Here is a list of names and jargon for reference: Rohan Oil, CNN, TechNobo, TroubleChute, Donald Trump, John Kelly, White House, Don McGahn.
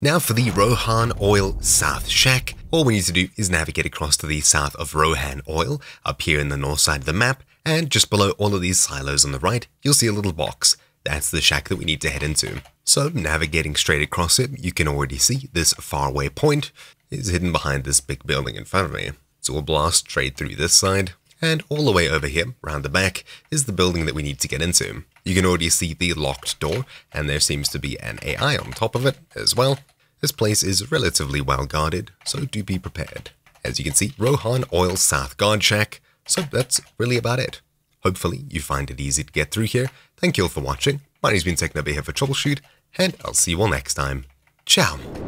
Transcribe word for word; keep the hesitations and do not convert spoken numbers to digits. Now for the Rohan Oil South Shack, all we need to do is navigate across to the south of Rohan Oil, up here in the north side of the map, and just below all of these silos on the right, you'll see a little box. That's the shack that we need to head into. So navigating straight across it, you can already see this faraway point is hidden behind this big building in front of me. So we'll blast straight through this side, and all the way over here, round the back, is the building that we need to get into. You can already see the locked door, and there seems to be an A I on top of it as well. This place is relatively well guarded, so do be prepared. As you can see, Rohan Oil South Guard Shack, so that's really about it. Hopefully you find it easy to get through here. Thank you all for watching. My name's been TechNobo here for TroubleChute, and I'll see you all next time. Ciao!